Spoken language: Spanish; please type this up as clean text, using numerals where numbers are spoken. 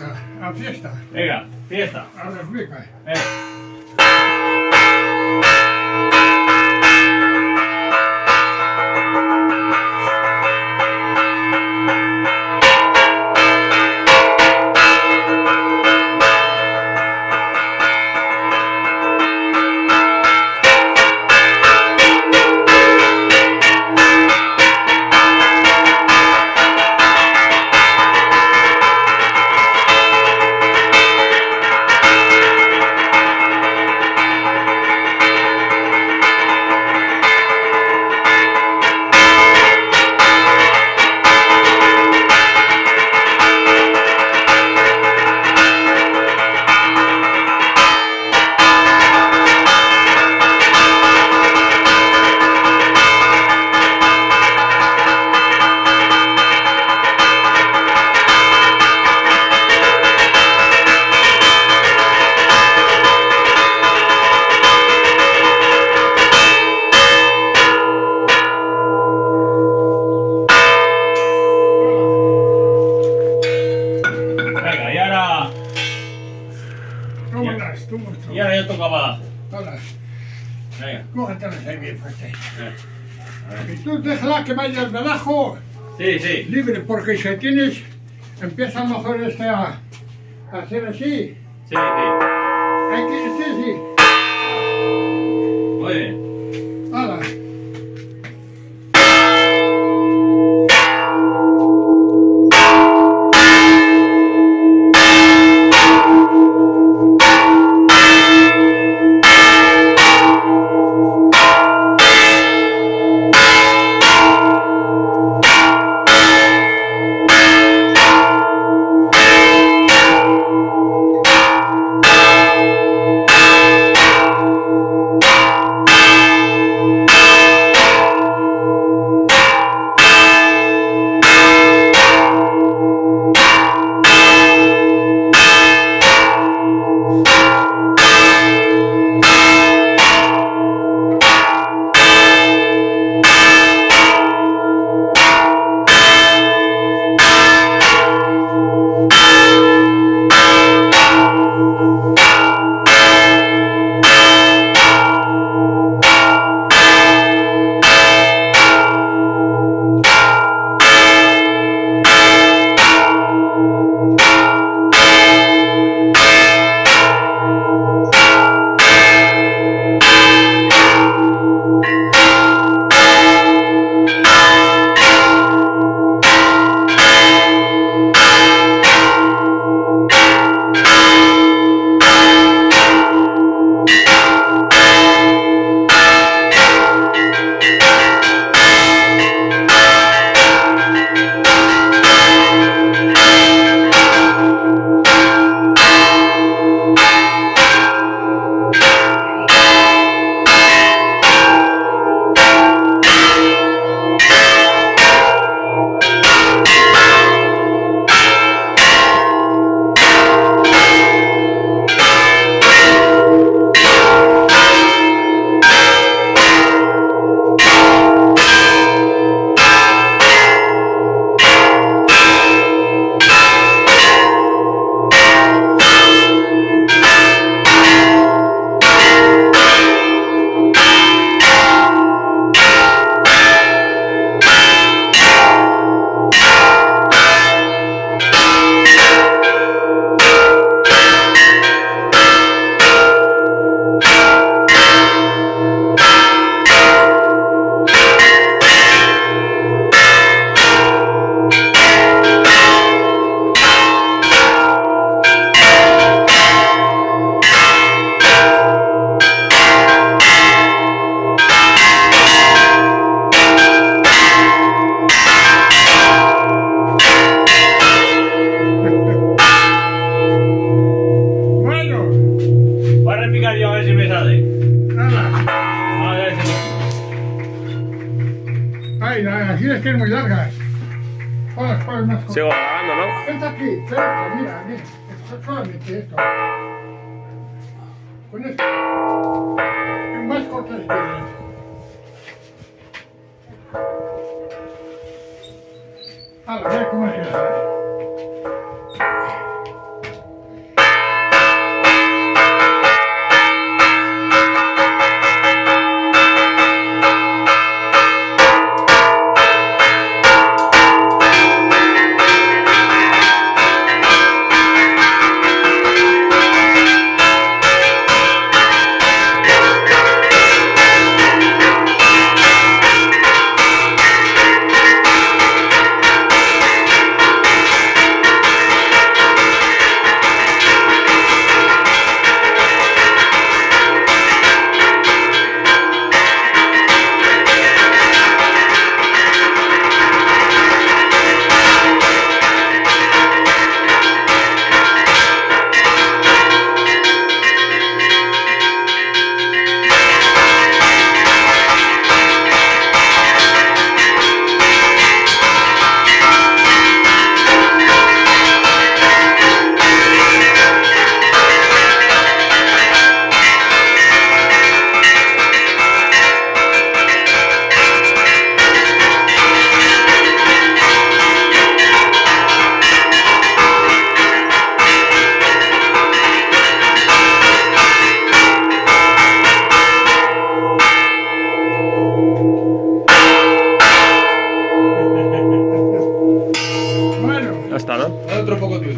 Fiesta. A fiesta. Venga, fiesta. A la rica. Y ahora yo tocaba todas. Cógetelas ahí bien fuerte. Y tú déjala que vaya al relajo. Sí, sí. Libre, porque si tienes, empieza mejor a hacer así. Sí, sí. Hay que ir así, sí. Muy bien. Hala. Es que es muy larga. Sigo grabando, ¿no? Venta aquí, cerca, mira, mira. Esto, solamente esto. Con esto. Es más corta de izquierda. Hala, ve cómo es que